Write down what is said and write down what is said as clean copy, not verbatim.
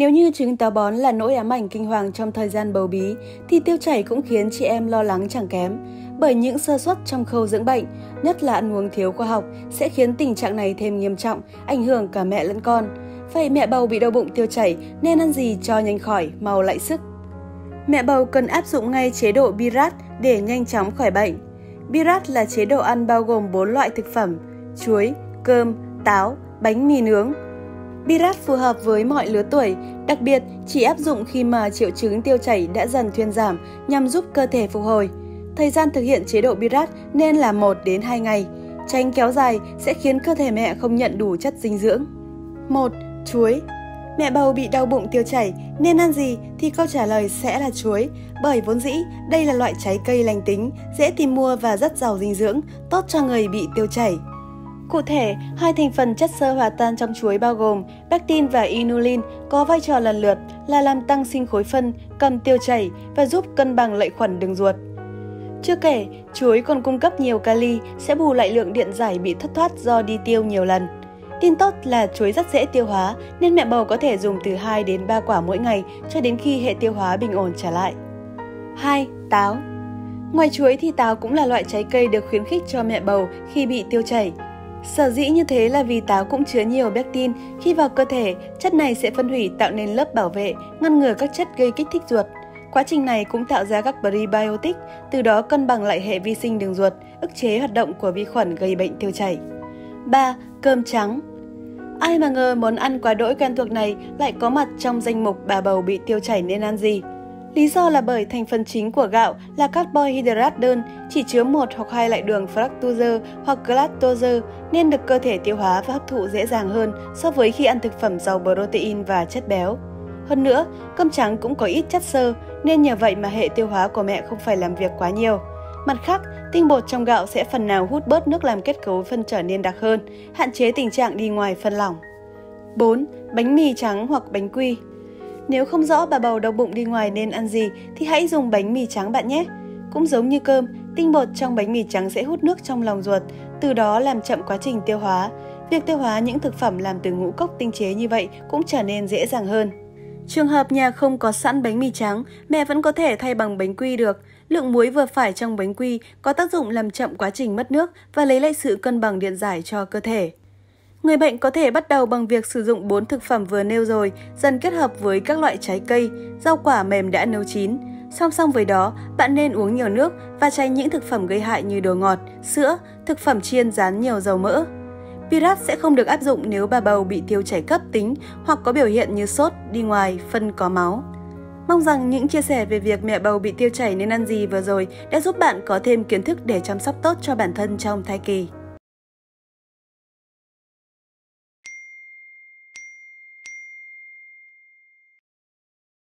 Nếu như chứng táo bón là nỗi ám ảnh kinh hoàng trong thời gian bầu bí, thì tiêu chảy cũng khiến chị em lo lắng chẳng kém. Bởi những sơ suất trong khâu dưỡng bệnh, nhất là ăn uống thiếu khoa học, sẽ khiến tình trạng này thêm nghiêm trọng, ảnh hưởng cả mẹ lẫn con. Vậy mẹ bầu bị đau bụng tiêu chảy nên ăn gì cho nhanh khỏi, mau lại sức? Mẹ bầu cần áp dụng ngay chế độ BIRAT để nhanh chóng khỏi bệnh. BIRAT là chế độ ăn bao gồm 4 loại thực phẩm: chuối, cơm, táo, bánh mì nướng. BIRAT phù hợp với mọi lứa tuổi, đặc biệt chỉ áp dụng khi mà triệu chứng tiêu chảy đã dần thuyên giảm nhằm giúp cơ thể phục hồi. Thời gian thực hiện chế độ BIRAT nên là 1 đến 2 ngày. Tránh kéo dài sẽ khiến cơ thể mẹ không nhận đủ chất dinh dưỡng. 1. Chuối. Mẹ bầu bị đau bụng tiêu chảy nên ăn gì thì câu trả lời sẽ là chuối, bởi vốn dĩ đây là loại trái cây lành tính, dễ tìm mua và rất giàu dinh dưỡng, tốt cho người bị tiêu chảy. Cụ thể, hai thành phần chất xơ hòa tan trong chuối bao gồm pectin và inulin có vai trò lần lượt là làm tăng sinh khối phân, cầm tiêu chảy và giúp cân bằng lợi khuẩn đường ruột. Chưa kể, chuối còn cung cấp nhiều kali sẽ bù lại lượng điện giải bị thất thoát do đi tiêu nhiều lần. Tin tốt là chuối rất dễ tiêu hóa nên mẹ bầu có thể dùng từ 2 đến 3 quả mỗi ngày cho đến khi hệ tiêu hóa bình ổn trở lại. 2. Táo. Ngoài chuối thì táo cũng là loại trái cây được khuyến khích cho mẹ bầu khi bị tiêu chảy. Sở dĩ như thế là vì táo cũng chứa nhiều pectin, khi vào cơ thể, chất này sẽ phân hủy tạo nên lớp bảo vệ, ngăn ngừa các chất gây kích thích ruột. Quá trình này cũng tạo ra các prebiotic, từ đó cân bằng lại hệ vi sinh đường ruột, ức chế hoạt động của vi khuẩn gây bệnh tiêu chảy. 3. Cơm trắng. Ai mà ngờ món ăn quá đỗi quen thuộc này lại có mặt trong danh mục bà bầu bị tiêu chảy nên ăn gì. Lý do là bởi thành phần chính của gạo là carbohydrate đơn, chỉ chứa 1 hoặc 2 loại đường fructose hoặc galactose nên được cơ thể tiêu hóa và hấp thụ dễ dàng hơn so với khi ăn thực phẩm giàu protein và chất béo. Hơn nữa, cơm trắng cũng có ít chất xơ nên nhờ vậy mà hệ tiêu hóa của mẹ không phải làm việc quá nhiều. Mặt khác, tinh bột trong gạo sẽ phần nào hút bớt nước làm kết cấu phân trở nên đặc hơn, hạn chế tình trạng đi ngoài phân lỏng. 4. Bánh mì trắng hoặc bánh quy. Nếu không rõ bà bầu đau bụng đi ngoài nên ăn gì thì hãy dùng bánh mì trắng bạn nhé. Cũng giống như cơm, tinh bột trong bánh mì trắng sẽ hút nước trong lòng ruột, từ đó làm chậm quá trình tiêu hóa. Việc tiêu hóa những thực phẩm làm từ ngũ cốc tinh chế như vậy cũng trở nên dễ dàng hơn. Trường hợp nhà không có sẵn bánh mì trắng, mẹ vẫn có thể thay bằng bánh quy được. Lượng muối vừa phải trong bánh quy có tác dụng làm chậm quá trình mất nước và lấy lại sự cân bằng điện giải cho cơ thể. Người bệnh có thể bắt đầu bằng việc sử dụng 4 thực phẩm vừa nêu rồi, dần kết hợp với các loại trái cây, rau quả mềm đã nấu chín. Song song với đó, bạn nên uống nhiều nước và tránh những thực phẩm gây hại như đồ ngọt, sữa, thực phẩm chiên rán nhiều dầu mỡ. BIRAT sẽ không được áp dụng nếu bà bầu bị tiêu chảy cấp tính hoặc có biểu hiện như sốt, đi ngoài, phân có máu. Mong rằng những chia sẻ về việc mẹ bầu bị tiêu chảy nên ăn gì vừa rồi đã giúp bạn có thêm kiến thức để chăm sóc tốt cho bản thân trong thai kỳ.